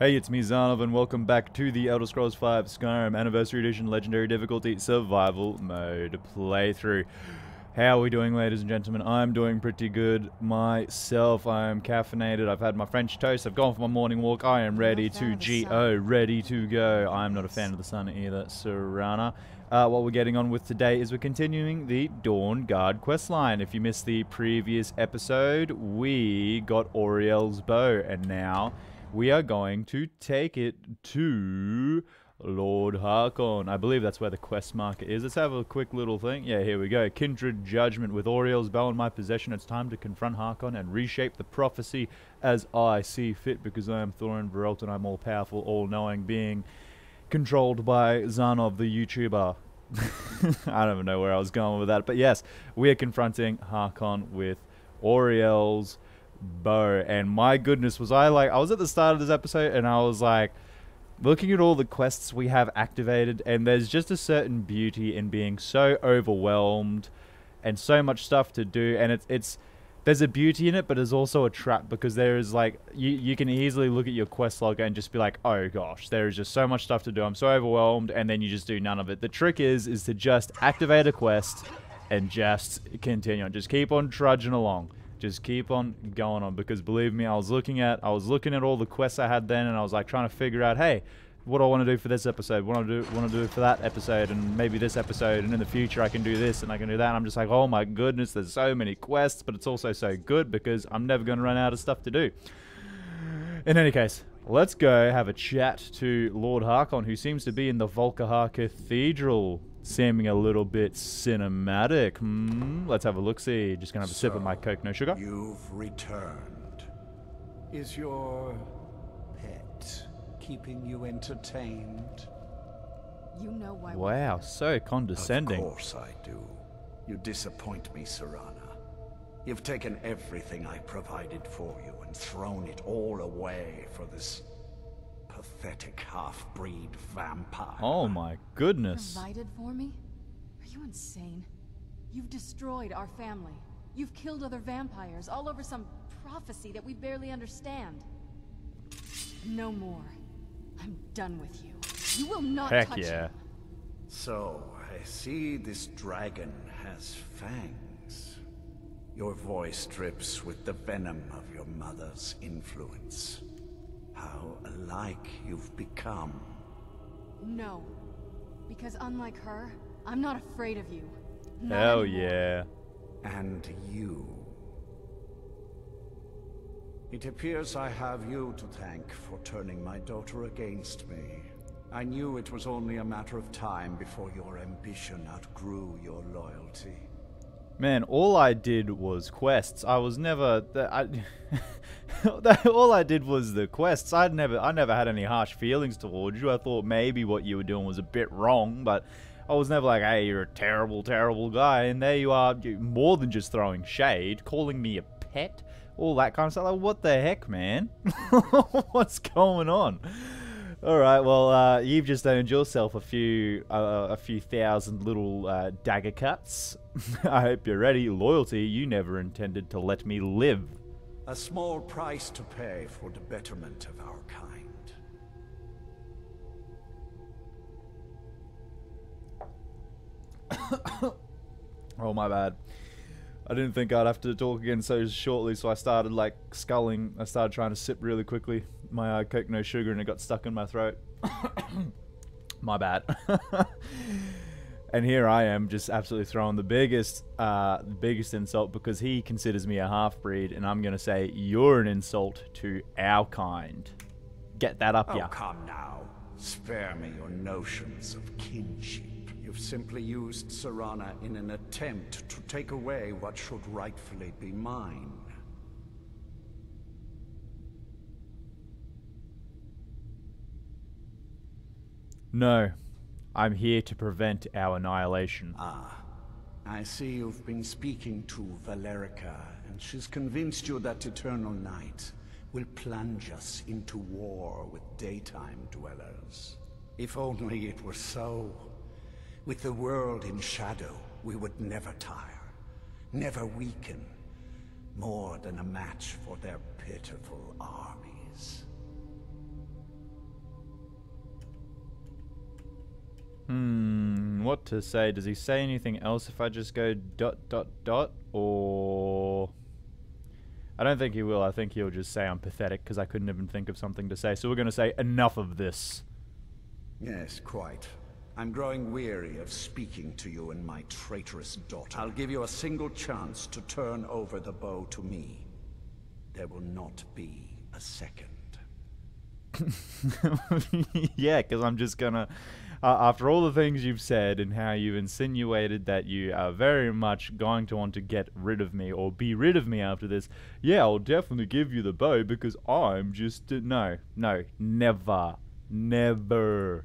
Hey, it's me, Zarnov, and welcome back to the Elder Scrolls 5 Skyrim Anniversary Edition Legendary Difficulty Survival Mode playthrough. How are we doing, ladies and gentlemen? I'm doing pretty good myself. I am caffeinated. I've had my French toast. I've gone for my morning walk. I am ready to go, ready to go. I'm not a fan of the sun either, Serana. What we're getting on with today is we're continuing the Dawnguard questline. If you missed the previous episode, we got Auriel's bow, and now we are going to take it to Lord Harkon. I believe that's where the quest marker is. Let's have a quick little thing. Yeah, here we go. Kindred Judgment. With Auriel's bow in my possession, it's time to confront Harkon and reshape the prophecy as I see fit, because I am Thoron Veralt and I'm all-powerful, all-knowing being controlled by Zarnov the YouTuber. I don't even know where I was going with that. But yes, we are confronting Harkon with Auriel's bow, and my goodness, was I was at the start of this episode and I was like looking at all the quests we have activated, and there's just a certain beauty in being so overwhelmed and so much stuff to do, and it's there's a beauty in it, but there's also a trap, because there is like you can easily look at your quest log and just be like, oh gosh, there is just so much stuff to do, I'm so overwhelmed, and then you just do none of it. The trick is to just activate a quest and just continue on, just keep on trudging along. Just keep on going on, because believe me, I was looking at all the quests I had then, and I was like trying to figure out, hey, what do I want to do for this episode, what do I want to do for that episode, and maybe this episode, and in the future I can do this and I can do that, and I'm just like, oh my goodness, there's so many quests, but it's also so good because I'm never going to run out of stuff to do. In any case, let's go have a chat to Lord Harkon, who seems to be in the Volkihar Cathedral. Seeming a little bit cinematic. Let's have a look-see. Just gonna have a sip of my Coke, no sugar. You've returned. Is your pet keeping you entertained? You know why. Wow, so condescending. Of course I do. You disappoint me, Serana. You've taken everything I provided for you and thrown it all away for this pathetic half-breed vampire. Oh my goodness. Provided for me? Are you insane? You've destroyed our family. You've killed other vampires, all over some prophecy that we barely understand. No more. I'm done with you. You will not touch him. So, I see this dragon has fangs. Your voice drips with the venom of your mother's influence. How alike you've become. No, because unlike her, I'm not afraid of you. Hell yeah. And you. It appears I have you to thank for turning my daughter against me. I knew it was only a matter of time before your ambition outgrew your loyalty. Man, all I did was quests. I was never... all I did was the quests. I never had any harsh feelings towards you. I thought maybe what you were doing was a bit wrong, but I was never like, hey, you're a terrible, terrible guy. And there you are, more than just throwing shade, calling me a pet, all that kind of stuff. Like, what the heck, man? What's going on? Alright, well, you've just earned yourself a few thousand little dagger cuts. I hope you're ready. Loyalty, you never intended to let me live. A small price to pay for the betterment of our kind. Oh, my bad. I didn't think I'd have to talk again so shortly, so I started, like, sculling. I started trying to sip really quickly. My Coke no sugar, and it got stuck in my throat. My bad. And here I am just absolutely throwing the biggest insult, because he considers me a half-breed, and I'm going to say you're an insult to our kind. Get that up, yeah. Oh, come now. Spare me your notions of kinship. You've simply used Serana in an attempt to take away what should rightfully be mine. No. I'm here to prevent our annihilation. Ah, I see you've been speaking to Valerica, and she's convinced you that eternal night will plunge us into war with daytime dwellers. If only it were so. With the world in shadow, we would never tire, never weaken, more than a match for their pitiful armies. What to say? Does he say anything else if I just go ... or... I don't think he will. I think he'll just say I'm pathetic because I couldn't even think of something to say. So we're going to say enough of this. Yes, quite. I'm growing weary of speaking to you and my traitorous daughter. I'll give you a single chance to turn over the bow to me. There will not be a second. Yeah, because I'm just going to... after all the things you've said and how you've insinuated that you are very much going to want to get rid of me or be rid of me after this, yeah, I'll definitely give you the bow because I'm just... No, never. Never.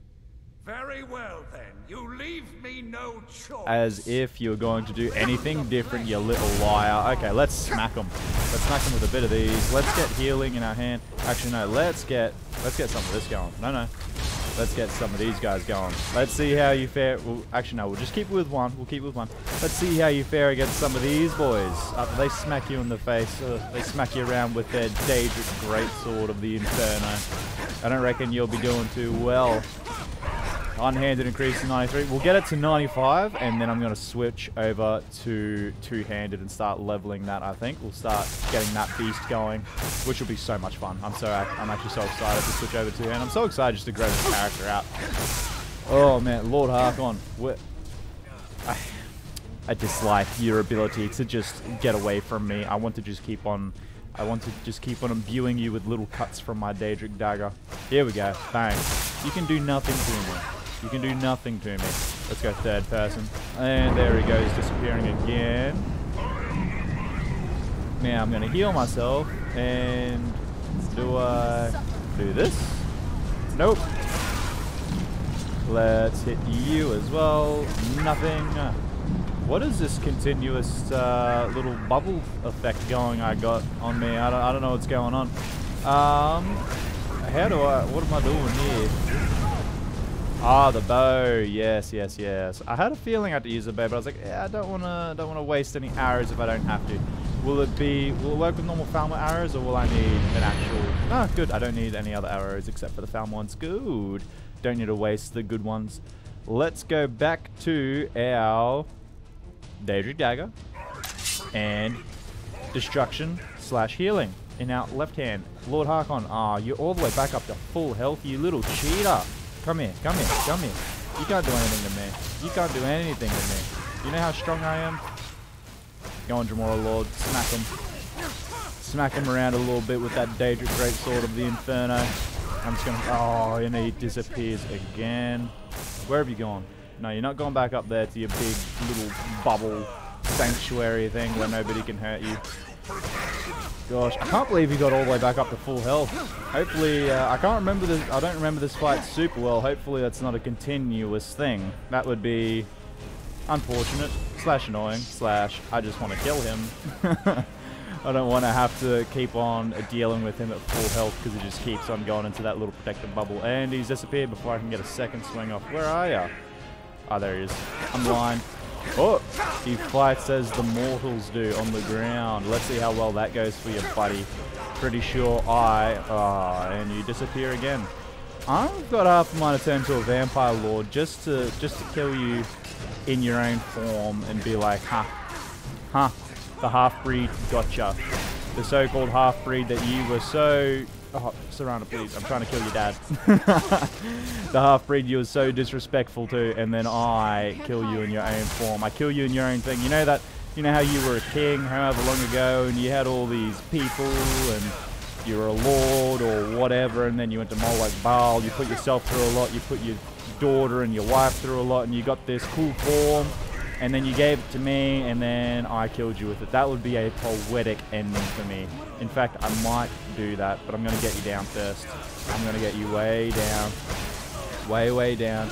Very well then, you leave me no choice. As if you're going to do anything different, you little liar. Okay, let's smack him. Let's smack him with a bit of these. Let's get healing in our hand. Actually, no, let's get some of this going. No. Let's get some of these guys going. Let's see how you fare. Well, actually, no, we'll just keep it with one. We'll keep it with one. Let's see how you fare against some of these boys. After they smack you in the face, they smack you around with their Daedric Greatsword of the Inferno. I don't reckon you'll be doing too well. Unhanded increase to 93. We'll get it to 95, and then I'm going to switch over to two-handed and start leveling that, I think. We'll start getting that beast going, which will be so much fun. I'm actually so excited to switch over to two-handed. I'm so excited just to grow this character out. Oh, man. Lord Harkon. I dislike your ability to just get away from me. I want to just keep on imbuing you with little cuts from my Daedric dagger. Here we go. Bang. You can do nothing to me. You can do nothing to me. Let's go third person. And there he goes, disappearing again. Now I'm going to heal myself. And do I do this? Nope. Let's hit you as well. Nothing. What is this continuous little bubble effect on me? I don't know what's going on. What am I doing here? Ah, the bow. Yes. I had a feeling I had to use the bow, but I was like, yeah, I don't wanna waste any arrows if I don't have to. Will it work with normal Falmer arrows, or will I need an actual? Ah, good. I don't need any other arrows except for the Falmer ones. Good. Don't need to waste the good ones. Let's go back to our Daedric dagger and destruction / healing in our left hand. Lord Harkon, you're all the way back up to full health, you little cheater. Come here. You can't do anything to me. You know how strong I am? Go on, Jamora Lord. Smack him. Smack him around a little bit with that Daedric Greatsword of the Inferno. I'm just going to... Oh, and he disappears again. Where have you gone? No, you're not going back up there to your big little bubble sanctuary thing where nobody can hurt you. Gosh, I can't believe you got all the way back up to full health. Hopefully, I don't remember this fight super well. Hopefully that's not a continuous thing. That would be unfortunate, / annoying, / I just want to kill him. I don't want to have to keep on dealing with him at full health because he just keeps on going into that little protective bubble. And he's disappeared before I can get a second swing off. Where are ya? Ah, there he is. I'm lying. Oh, he fights as the mortals do on the ground. Let's see how well that goes for you, buddy. Pretty sure and you disappear again. I've got half a mind to turn to a vampire lord just to kill you in your own form and be like, huh, the half-breed gotcha. The so-called half-breed that you were so... Oh, Serana, please. I'm trying to kill your dad. The half-breed you were so disrespectful to, and then I kill you in your own form. I kill you in your own thing. You know how you were a king however long ago, and you had all these people, and you were a lord or whatever, and then you went to Moloch Baal. You put yourself through a lot. You put your daughter and your wife through a lot, and you got this cool form, and then you gave it to me, and then I killed you with it. That would be a poetic ending for me. In fact, I might do that, but I'm going to get you down first. I'm going to get you way down. Way down.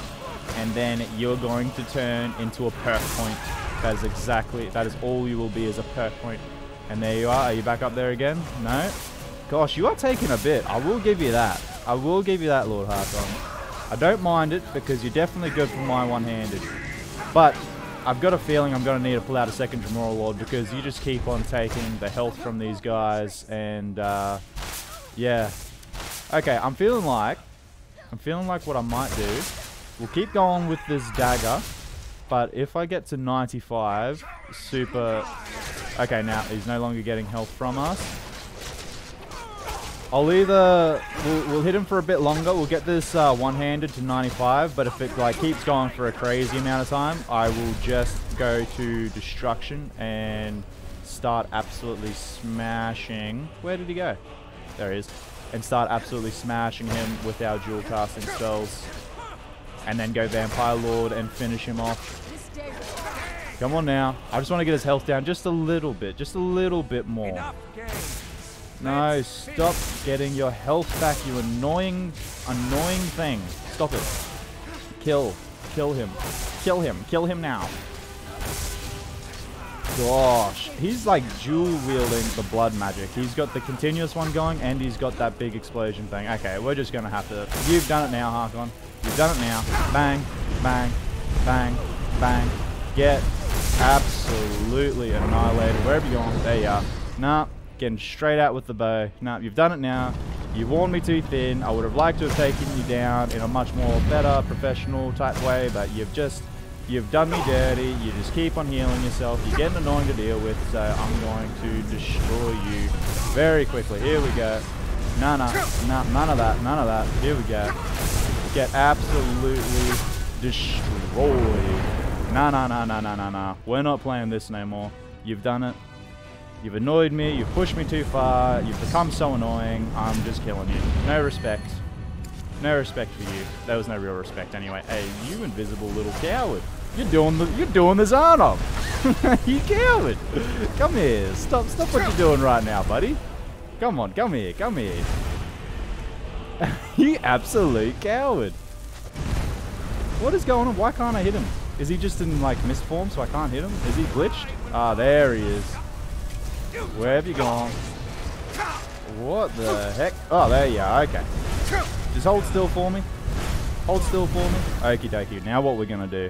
And then you're going to turn into a perk point. That is all you will be, is a perk point. And there you are. Are you back up there again? No? Gosh, you are taking a bit. I will give you that. Lord Harkon. I don't mind it, because you're definitely good for my one-handed. But... I've got a feeling I'm going to need to pull out a second Jamora Lord, because you just keep on taking the health from these guys, and, yeah. Okay, I'm feeling like what I might do We'll keep going with this dagger. But if I get to 95, super... Okay, now he's no longer getting health from us. I'll either... We'll hit him for a bit longer. We'll get this one-handed to 95. But if it like keeps going for a crazy amount of time, I will just go to destruction and start absolutely smashing... Where did he go? There he is. And start absolutely smashing him with our dual casting spells. And then go Vampire Lord and finish him off. Come on now. I just want to get his health down just a little bit. Just a little bit more. No, stop getting your health back, you annoying thing. Stop it. Kill him. Kill him now. Gosh. He's like dual wielding the blood magic. He's got the continuous one going and he's got that big explosion thing. Okay, we're just going to have to... You've done it now, Harkon. You've done it now. Bang, bang, bang, bang. Get absolutely annihilated. Wherever you want. There you are. Nah, getting straight out with the bow. Nah, you've done it now. You've worn me too thin. I would have liked to have taken you down in a much more better, professional type way, but you've done me dirty. You just keep on healing yourself. You're getting annoying to deal with, so I'm going to destroy you very quickly. Here we go. Nah, nah, nah, none of that, none of that. Here we go. Get absolutely destroyed. Nah, nah, nah, nah, nah, nah, nah. We're not playing this no more. You've done it. You've annoyed me. You've pushed me too far. You've become so annoying. I'm just killing you. No respect. No respect for you. There was no real respect anyway. Hey, you invisible little coward. You're doing the Zarnov. You coward. Come here. Stop what you're doing right now, buddy. Come on. Come here. You absolute coward. What is going on? Why can't I hit him? Is he just in like mist form so I can't hit him? Is he glitched? Ah, there he is. Where have you gone? What the heck? Oh, there you are. Okay. Just hold still for me. Hold still for me. Okie dokie. Now what we're going to do,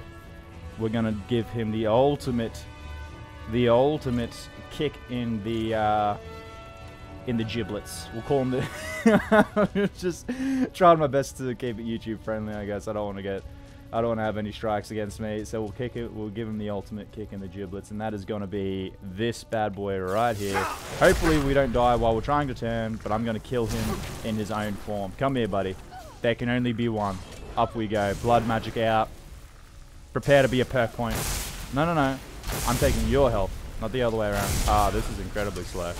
we're going to give him the ultimate kick in the giblets. We'll call him the... Just trying my best to keep it YouTube friendly, I guess. I don't want to have any strikes against me. So we'll kick it. We'll give him the ultimate kick in the giblets. And that is going to be this bad boy right here. Hopefully we don't die while we're trying to turn. But I'm going to kill him in his own form. Come here, buddy. There can only be one. Up we go. Blood magic out. Prepare to be a perk point. No, no, no. I'm taking your health. Not the other way around. Ah, this is incredibly slow.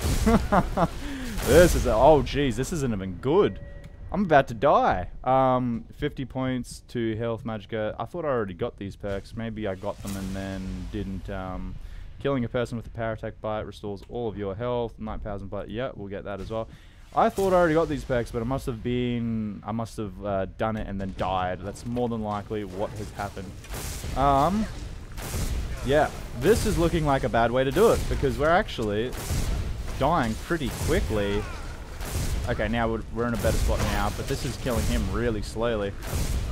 This is... Oh, jeez. This isn't even good. I'm about to die. 50 points to health magicka. I thought I already got these perks. Maybe I got them and then didn't. Killing a person with a power attack bite restores all of your health. Night powers and bite. Yeah, we'll get that as well. I thought I already got these perks, but I must have done it and then died. That's more than likely what has happened. Yeah, this is looking like a bad way to do it because we're actually dying pretty quickly. Okay, now we're in a better spot now, but this is killing him really slowly.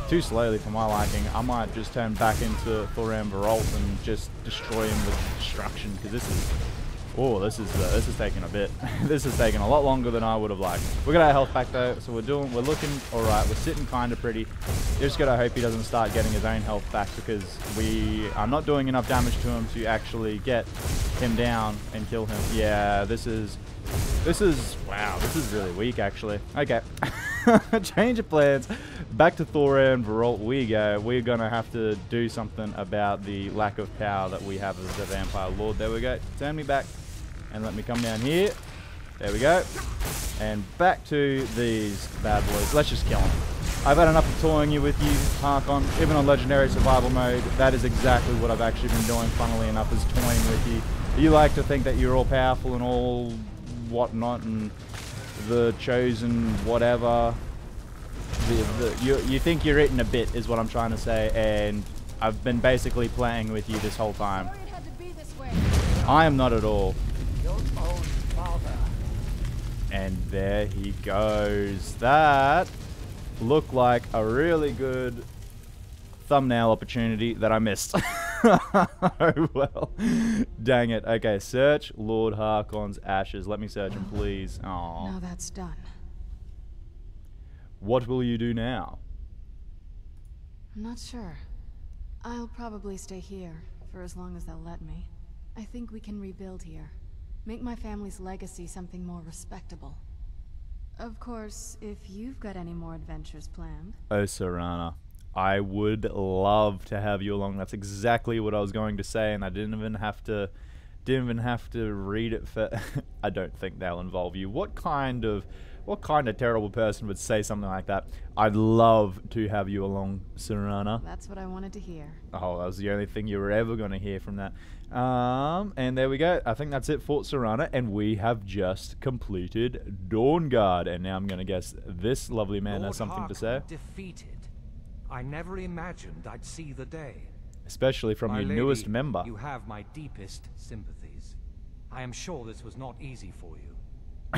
Too slowly for my liking. I might just turn back into Thoron Veralt and just destroy him with destruction because this is... Oh, this is taking a bit. This is taking a lot longer than I would have liked. We got our health back though, so we're looking all right. We're sitting kind of pretty. Just gotta hope he doesn't start getting his own health back because we are not doing enough damage to him to actually get him down and kill him. Yeah, this is really weak actually. Okay, change of plans. Back to Thoron Veralt we go. We're gonna have to do something about the lack of power that we have as a Vampire Lord. There we go. Turn me back. And let me come down here. There we go. And back to these bad boys. Let's just kill them. I've had enough of toying you with you, Harkon. Even on Legendary Survival Mode, that is exactly what I've actually been doing, funnily enough, is toying with you. You like to think that you're all powerful and all whatnot and the chosen whatever. You think you're it in a bit, is what I'm trying to say. And I've been basically playing with you this whole time. I am not at all. And there he goes. That looked like a really good thumbnail opportunity that I missed. Oh well. Dang it. Okay, search Lord Harkon's ashes. Let me search him, please. Aww. Now that's done. What will you do now? I'm not sure. I'll probably stay here, for as long as they'll let me. I think we can rebuild here. Make my family's legacy something more respectable. Of course, if you've got any more adventures planned. Oh, Serana. I would love to have you along. That's exactly what I was going to say, and I didn't even have to read it for I don't think they'll involve you. What kind of terrible person would say something like that? I'd love to have you along, Serana. That's what I wanted to hear. Oh, that was the only thing you were ever going to hear from that. And there we go. I think that's it for Serana, and we have just completed Dawnguard. And now I'm going to guess this lovely man has something to say. Defeated. I never imagined I'd see the day. Especially from your newest member. You have my deepest sympathies. I am sure this was not easy for you.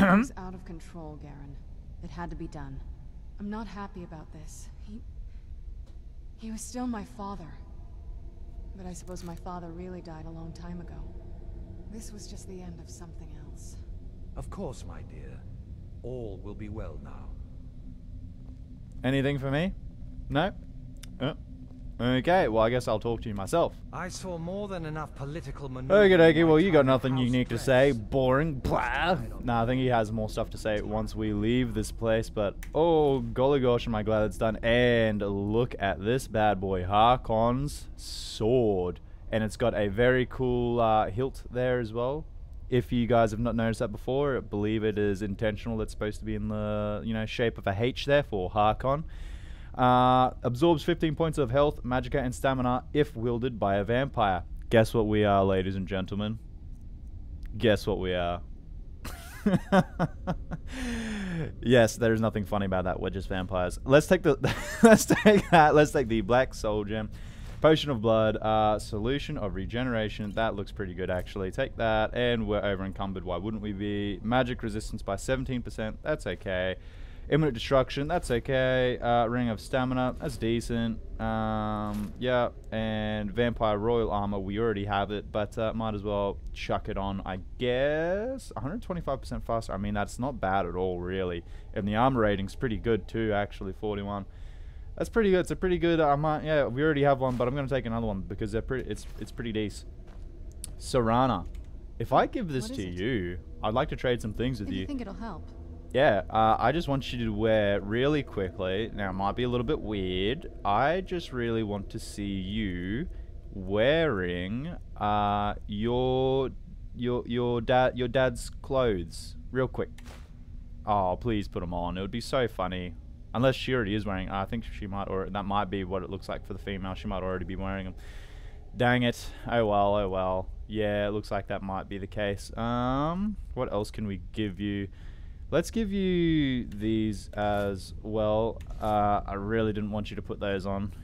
It was out of control, Garen. It had to be done. I'm not happy about this. He was still my father. But I suppose my father really died a long time ago. This was just the end of something else. Of course, my dear. All will be well now. Anything for me? No? Okay, well I guess I'll talk to you myself. I saw more than enough political maneuvers. Okay, well you got nothing unique to say. Boring, blah. Nah, I think he has more stuff to say once we leave this place, but oh golly gosh, am I glad it's done. And look at this bad boy, Harkon's sword. And it's got a very cool hilt there as well. If you guys have not noticed that before, I believe it is intentional. It's supposed to be in the, you know, shape of a H there for Harkon. Absorbs 15 points of health, magicka, and stamina if wielded by a vampire. Guess what we are, ladies and gentlemen. Guess what we are. Yes, there is nothing funny about that. We're just vampires. Let's take the let's take the Black Soul Gem. Potion of Blood, Solution of Regeneration. That looks pretty good, actually. Take that, and we're over encumbered. Why wouldn't we be? Magic resistance by 17%. That's okay. Imminent Destruction, that's okay. Ring of Stamina, that's decent. Yeah, and Vampire Royal Armor, we already have it, but might as well chuck it on, I guess. 125% faster, I mean, that's not bad at all, really. And the armor rating's pretty good too, actually, 41. That's pretty good, it's a pretty good, yeah, we already have one, but I'm going to take another one, because they're pretty. It's pretty decent. Serana, if I give this to you, I'd like to trade some things with you. Do you think it'll help? Yeah, I just want you to wear really quickly. Now, it might be a little bit weird. I just really want to see you wearing your dad's clothes real quick. Oh, please put them on. It would be so funny. Unless she already is wearing. I think she might, or that might be what it looks like for the female. She might already be wearing them. Dang it. Oh well. Oh well. Yeah, it looks like that might be the case. What else can we give you? Let's give you these as well. I really didn't want you to put those on.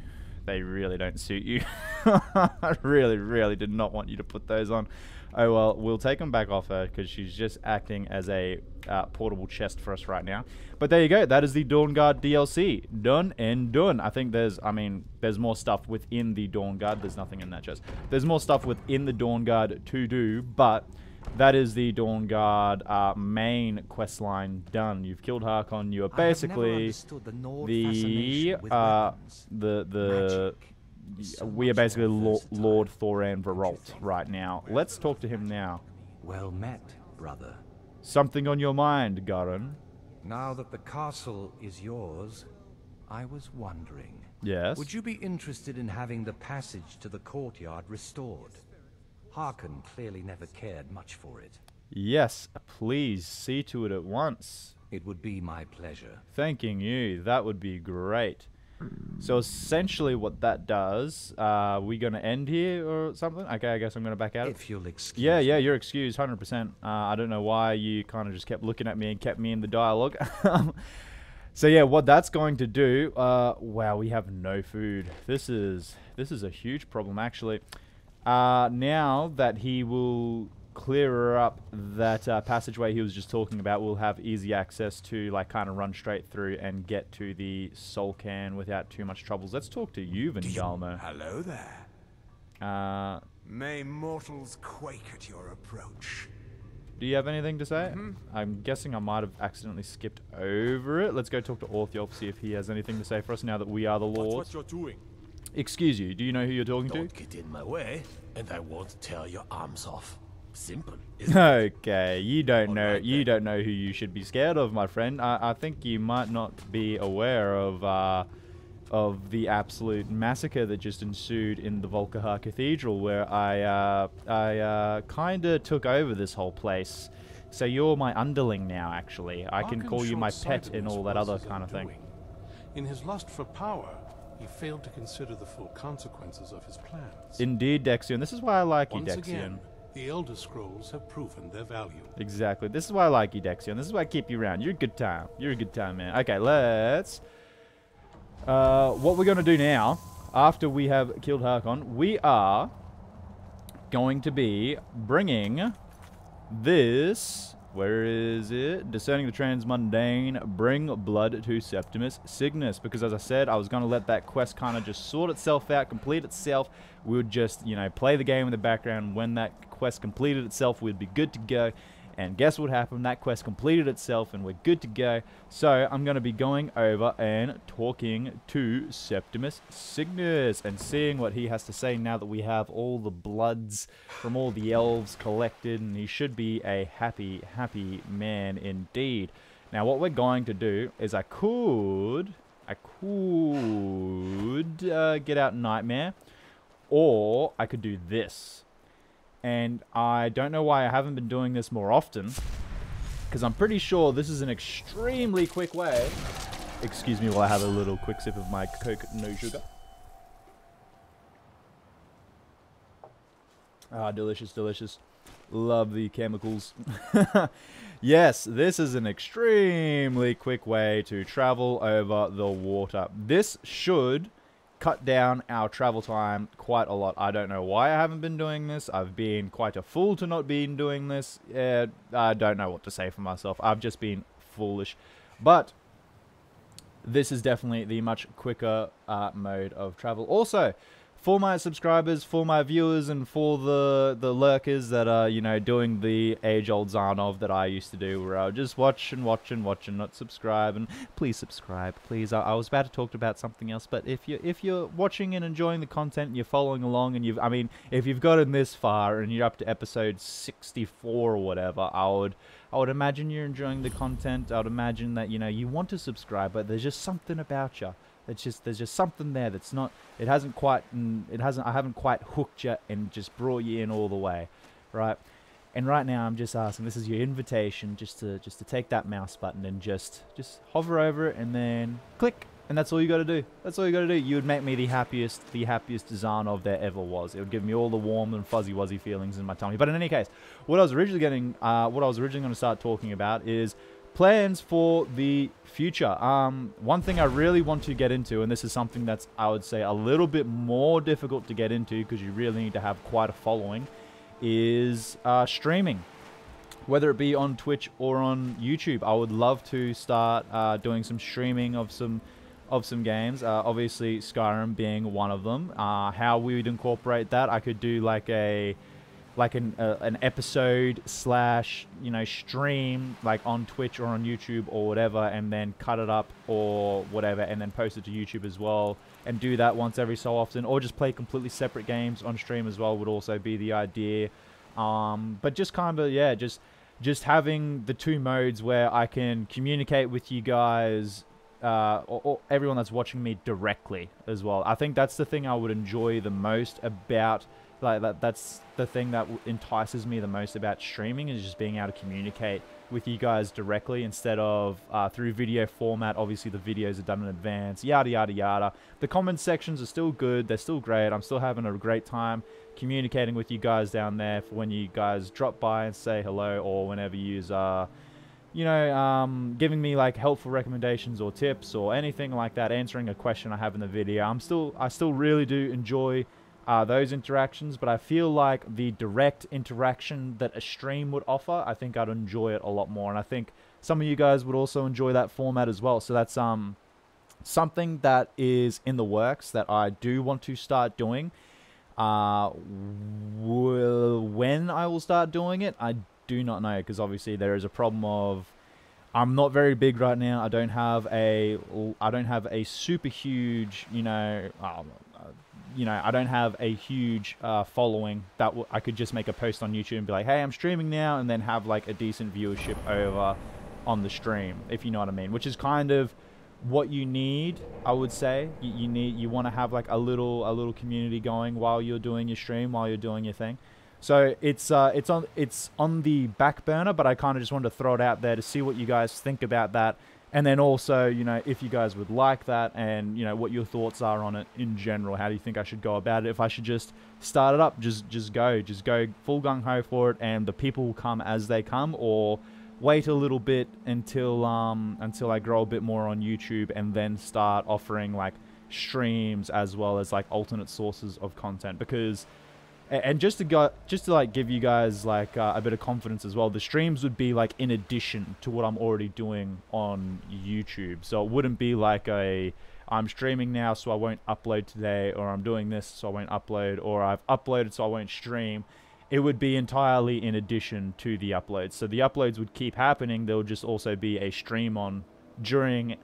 They really don't suit you. I really, really did not want you to put those on. Oh well, we'll take them back off her because she's just acting as a portable chest for us right now. But there you go. That is the Dawnguard DLC. Done and done. I think there's, I mean, there's more stuff within the Dawnguard. There's nothing in that chest. There's more stuff within the Dawnguard to do, but... that is the Dawnguard main questline done. You've killed Harkon. You are basically we are basically Lord Thoron Veralt right now. Let's talk to him now. Well met, brother. Something on your mind, Garen? Now that the castle is yours, I was wondering. Yes. Would you be interested in having the passage to the courtyard restored? Harkon clearly never cared much for it. Yes, please see to it at once. It would be my pleasure. Thanking you, that would be great. So essentially what that does, we going to end here or something? Okay, I guess I'm going to back out. If you'll excuse me. Yeah, you're excused, 100%. I don't know why you kind of just kept looking at me and kept me in the dialogue. So yeah, what that's going to do, wow, we have no food. This is a huge problem, actually. Now that he will clear up that passageway he was just talking about, we'll have easy access to, like, kind of run straight through and get to the Soul Can without too much troubles. Let's talk to you, Vingalmo. Hello there. May mortals quake at your approach. Do you have anything to say? I'm guessing I might have accidentally skipped over it. Let's go talk to Orthjolf, see if he has anything to say for us now that we are the Lords. What's what you're doing? Excuse you, do you know who you're talking to? Don't get in my way, and I won't tear your arms off. Simple, isn't it? Okay, you don't know who you should be scared of, my friend. I think you might not be aware of the absolute massacre that just ensued in the Volkihar Cathedral, where I kinda took over this whole place. So you're my underling now, actually. I can call you my pet and all that other kind of thing. In his lust for power, he failed to consider the full consequences of his plans. Indeed, Dexion. This is why I like you, Dexion. Once again, the Elder Scrolls have proven their value. Exactly. This is why I like you, Dexion. This is why I keep you around. You're a good time. You're a good time, man. Okay, let's... what we're going to do now, after we have killed Harkon, we are going to be bringing... this, where is it? Discerning the Transmundane, Bring Blood to Septimus Cygnus. Because as I said, I was going to let that quest kind of just sort itself out, complete itself. We would just, you know, play the game in the background. When that quest completed itself, we'd be good to go. And guess what happened? That quest completed itself and we're good to go. So I'm going to be going over and talking to Septimus Cygnus and seeing what he has to say now that we have all the bloods from all the elves collected, and he should be a happy, happy man indeed. Now what we're going to do is I could get out Nightmare, or I could do this. And I don't know why I haven't been doing this more often, because I'm pretty sure this is an extremely quick way. Excuse me while I have a little quick sip of my Coke No Sugar. Ah, delicious, delicious. Love the chemicals. Yes, this is an extremely quick way to travel over the water. This should... cut down our travel time quite a lot. I don't know why I haven't been doing this. I've been quite a fool to not be doing this. I don't know what to say for myself. I've just been foolish. But this is definitely the much quicker mode of travel. Also, for my subscribers, for my viewers, and for the lurkers that are, you know, doing the age-old Zarnov that I used to do, where I would just watch and watch and watch and not subscribe, and please subscribe, please. I was about to talk about something else, but if you're watching and enjoying the content, and you're following along, and I mean, if you've gotten this far and you're up to episode 64 or whatever, I would imagine you're enjoying the content. I would imagine that, you know, you want to subscribe, but there's just something about you. It's just, there's just something there that's not, I haven't quite hooked you and just brought you in all the way, right? And right now I'm just asking, this is your invitation just to take that mouse button and just hover over it and then click. And that's all you got to do. That's all you got to do. You would make me the happiest Zarnov there ever was. It would give me all the warm and fuzzy-wuzzy feelings in my tummy. But in any case, what I was originally going to start talking about is plans for the future. One thing I really want to get into, and this is something that's, I would say, a little bit more difficult to get into because you really need to have quite a following, is streaming. Whether it be on Twitch or on YouTube, I would love to start doing some streaming of some games. Obviously, Skyrim being one of them. How we would incorporate that, I could do like a... an episode / you know, stream like on Twitch or on YouTube or whatever, and then cut it up or whatever and then post it to YouTube as well, and do that once every so often, or just play completely separate games on stream as well would also be the idea. But just kind of, yeah, just having the two modes where I can communicate with you guys, or everyone that's watching me directly as well. I think that's the thing I would enjoy the most about, like, that's the thing that entices me the most about streaming, is just being able to communicate with you guys directly instead of through video format. Obviously, the videos are done in advance, yada, yada, yada. The comment sections are still good. They're still great. I'm still having a great time communicating with you guys down there for when you guys drop by and say hello, or whenever you are, you know, giving me like helpful recommendations or tips or anything like that, answering a question I have in the video. I still really do enjoy those interactions, but I feel like the direct interaction that a stream would offer, I think I'd enjoy it a lot more, and I think some of you guys would also enjoy that format as well. So that's something that is in the works that I do want to start doing. When I will start doing it, I do not know, because obviously there is a problem of I'm not very big right now. I don't have a super huge, you know, you know, I don't have a huge following that I could just make a post on YouTube and be like, hey, I'm streaming now, and then have like a decent viewership over on the stream, if you know what I mean, which is kind of what you need. I would say you want to have like a little community going while you're doing your stream, while you're doing your thing. So it's on the back burner, but I kind of just wanted to throw it out there to see what you guys think about that. And then also, you know, if you guys would like that and, you know, what your thoughts are on it in general. How do you think I should go about it? If I should just start it up, just go full gung-ho for it, and the people will come as they come, or wait a little bit until I grow a bit more on YouTube and then start offering like streams as well as like alternate sources of content. Because, and just to like give you guys like a bit of confidence as well, the streams would be like in addition to what I'm already doing on YouTube. So it wouldn't be like a, I'm streaming now so I won't upload today, or I'm doing this so I won't upload, or I've uploaded so I won't stream. It would be entirely in addition to the uploads. So the uploads would keep happening. There would just also be a stream on during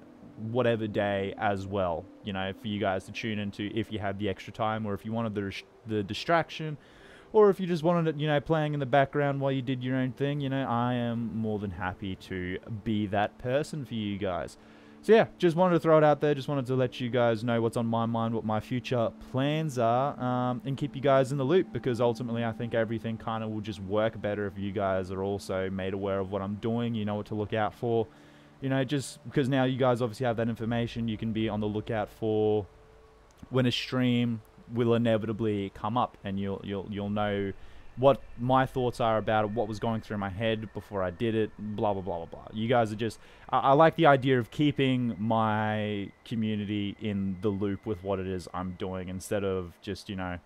whatever day as well, you know, for you guys to tune into if you had the extra time, or if you wanted the distraction, or if you just wanted it, you know, playing in the background while you did your own thing. You know, I am more than happy to be that person for you guys. So yeah, just wanted to throw it out there, just wanted to let you guys know what's on my mind, what my future plans are, and keep you guys in the loop, because ultimately I think everything kind of will just work better if you guys are also made aware of what I'm doing. You know what to look out for. You know, just because now you guys obviously have that information, you can be on the lookout for when a stream will inevitably come up, and you'll know what my thoughts are about it, what was going through my head before I did it, blah, blah, blah, blah, blah. You guys are just, I like the idea of keeping my community in the loop with what it is I'm doing, instead of just, you know,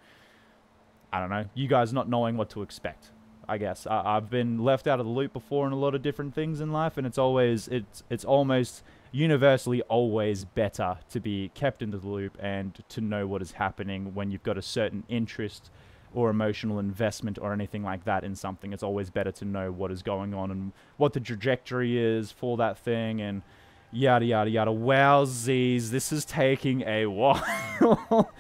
I don't know, you guys not knowing what to expect. I guess I've been left out of the loop before in a lot of different things in life, and it's always, it's almost universally always better to be kept into the loop and to know what is happening when you've got a certain interest or emotional investment or anything like that in something. It's always better to know what is going on and what the trajectory is for that thing, and yada yada yada. Wowzies, this is taking a while.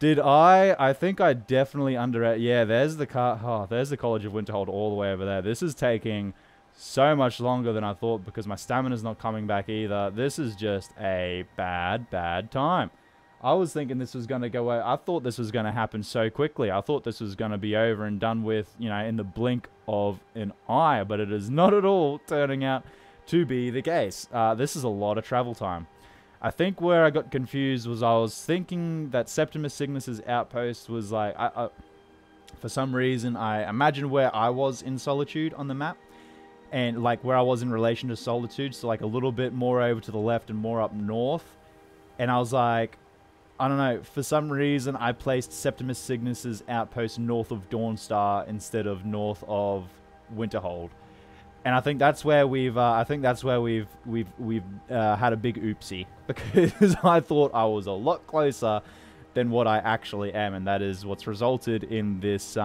Did I think I definitely yeah, there's the car. Oh, there's the College of Winterhold all the way over there. This is taking so much longer than I thought, because my stamina's not coming back either. This is just a bad, bad time. I was thinking this was going to go away. I thought this was going to happen so quickly. I thought this was going to be over and done with, you know, in the blink of an eye, but it is not at all turning out to be the case. This is a lot of travel time. I think where I got confused was I was thinking that Septimus Cygnus's outpost was like, for some reason, I imagined where I was in Solitude on the map, and like where I was in relation to Solitude, so like a little bit more over to the left and more up north. And I was like, I don't know, for some reason I placed Septimus Cygnus's outpost north of Dawnstar instead of north of Winterhold. And I think that's where we've had a big oopsie, because I thought I was a lot closer than what I actually am, and that is what's resulted in this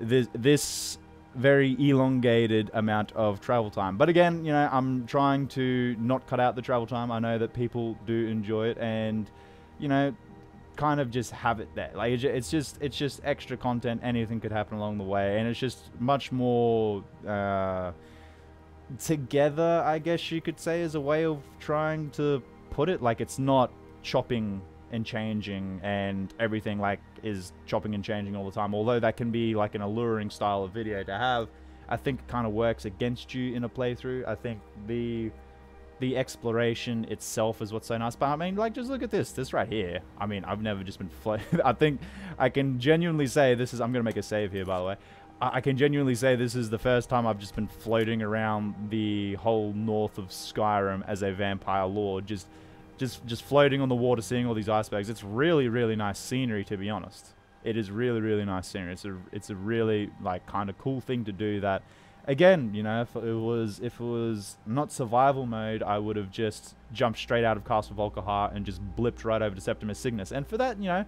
this very elongated amount of travel time. But again, you know, I'm trying to not cut out the travel time. I know that people do enjoy it, and you know, kind of just have it there. Like it's just extra content. Anything could happen along the way, and it's just much more together, I guess you could say, as a way of trying to put it. Like it's not chopping and changing, and everything like is chopping and changing all the time, although that can be like an alluring style of video to have. I think it kind of works against you in a playthrough. I think the exploration itself is what's so nice. But I mean, like, just look at this right here. I mean, I've never just been I think I can genuinely say this is, I'm going to make a save here, by the way. I can genuinely say this is the first time I've just been floating around the whole north of Skyrim as a vampire lord, just floating on the water, seeing all these icebergs. It's really, really nice scenery, to be honest. It is really, really nice scenery. It's a really, like, kind of cool thing to do that. Again, you know, if it was not survival mode, I would have just jumped straight out of Castle Volkihar and just blipped right over to Septimus Cygnus. And for that, you know,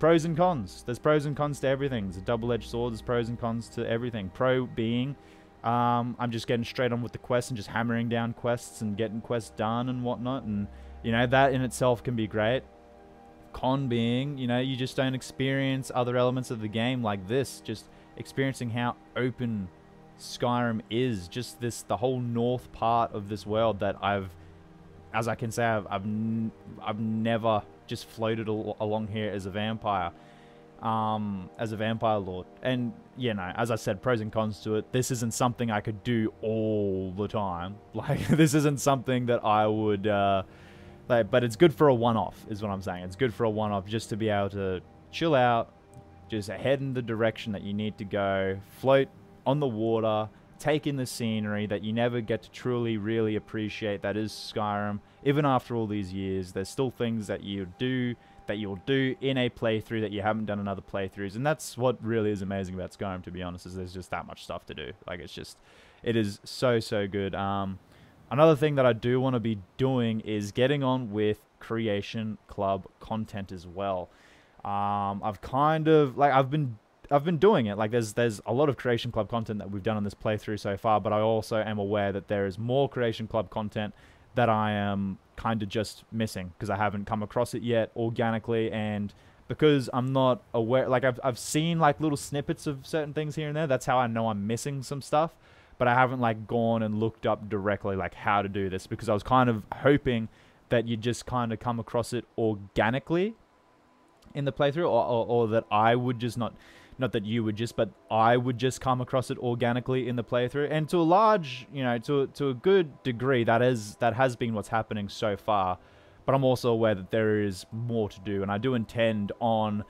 pros and cons. There's pros and cons to everything. It's a double-edged sword. There's pros and cons to everything. Pro being, I'm just getting straight on with the quest and just hammering down quests and getting quests done and whatnot. And, you know, that in itself can be great. con being, you know, you just don't experience other elements of the game like this. Just experiencing how open Skyrim is, just this, the whole north part of this world that I've, as I can say, I've never just floated along here as a vampire, lord. And you know, as I said, pros and cons to it. This isn't something I could do all the time. Like, this isn't something that I would, like, but it's good for a one-off, is what I'm saying. It's good for a one-off just to be able to chill out, just head in the direction that you need to go, float on the water, take in the scenery that you never get to truly really appreciate that is Skyrim. Even after all these years, there's still things that you do that you'll do in a playthrough that you haven't done in other playthroughs, and that's what really is amazing about Skyrim, to be honest, is there's just that much stuff to do. Like, it's just, it is so good. Another thing that I do want to be doing is getting on with Creation Club content as well. I've kind of, like, I've been doing it. Like, there's a lot of Creation Club content that we've done on this playthrough so far, but I also am aware that there is more Creation Club content that I am kind of just missing because I haven't come across it yet organically, and because I'm not aware. Like, I've seen, like, little snippets of certain things here and there. That's how I know I'm missing some stuff, but I haven't, like, gone and looked up directly, like, how to do this, because I was kind of hoping that you just kind of come across it organically in the playthrough, or that I would just not that you would just, but I would just come across it organically in the playthrough. And to a large, you know, to a good degree, that has been what's happening so far. But I'm also aware that there is more to do, and I do intend on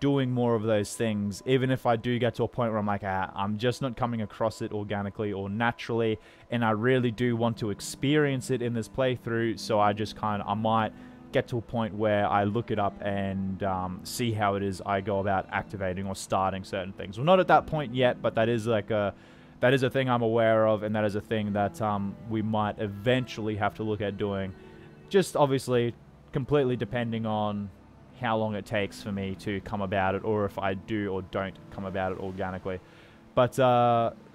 doing more of those things, even if I do get to a point where I'm like, I'm just not coming across it organically or naturally, and I really do want to experience it in this playthrough. So I just kind of, I might get to a point where I look it up and see how it is I go about activating or starting certain things. We're not at that point yet, but that is like a thing I'm aware of, and that is a thing that we might eventually have to look at doing. Just obviously completely depending on how long it takes for me to come about it, or if I do or don't come about it organically. But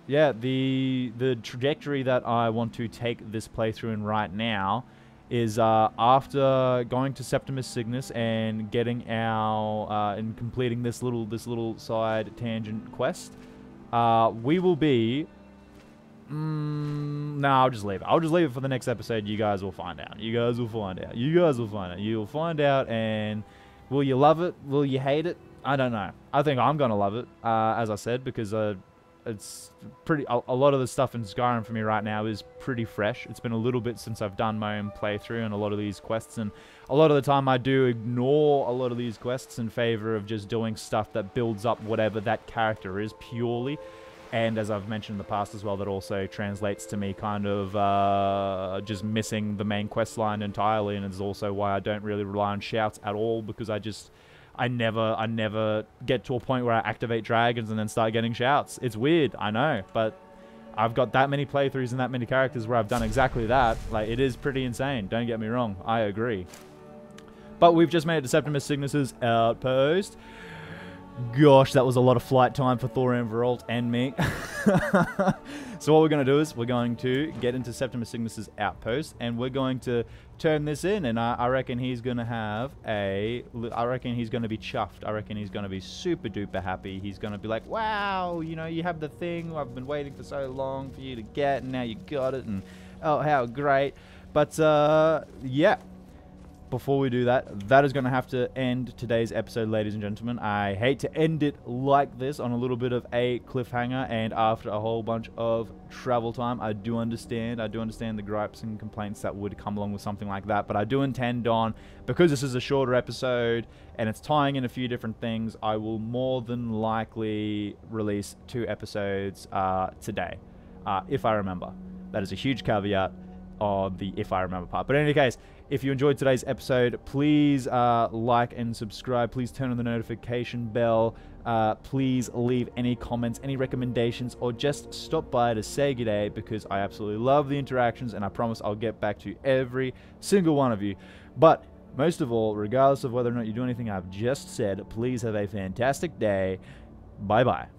yeah, the trajectory that I want to take this playthrough in right now is after going to Septimus Cygnus and getting our and completing this little side tangent quest, we will be. No, I'll just leave it. I'll just leave it for the next episode. You guys will find out. You guys will find out. You guys will find out. You'll find out, and will you love it? Will you hate it? I don't know. I think I'm gonna love it, as I said, because it's pretty, a lot of the stuff in Skyrim for me right now is pretty fresh. It's been a little bit since I've done my own playthrough and a lot of these quests, and a lot of the time I do ignore a lot of these quests in favor of just doing stuff that builds up whatever that character is purely. And as I've mentioned in the past as well, that also translates to me kind of just missing the main quest line entirely, and it's also why I don't really rely on shouts at all, because I never get to a point where I activate dragons and then start getting shouts. It's weird, I know, but I've got that many playthroughs and that many characters where I've done exactly that. Like, it is pretty insane, don't get me wrong, I agree. But we've just made it to Septimus Cygnus' outpost. Gosh, that was a lot of flight time for Thoron Veralt and me. So what we're going to do is we're going to get into Septimus Cygnus' outpost, and we're going to turn this in, and I reckon he's going to have a... I reckon he's going to be chuffed. I reckon he's going to be super duper happy. He's going to be like, wow, you know, you have the thing I've been waiting for so long for you to get, and now you got it, and oh, how great. But, yeah. Before we do that, that is going to have to end today's episode, ladies and gentlemen. I hate to end it like this on a little bit of a cliffhanger and after a whole bunch of travel time. I do understand. I do understand the gripes and complaints that would come along with something like that. But I do intend on, because this is a shorter episode and it's tying in a few different things, I will more than likely release 2 episodes today, if I remember. That is a huge caveat on the if I remember part. But in any case... if you enjoyed today's episode, please like and subscribe. Please turn on the notification bell. Please leave any comments, any recommendations, or just stop by to say good day, because I absolutely love the interactions, and I promise I'll get back to every single one of you. But most of all, regardless of whether or not you do anything I've just said, please have a fantastic day. Bye-bye.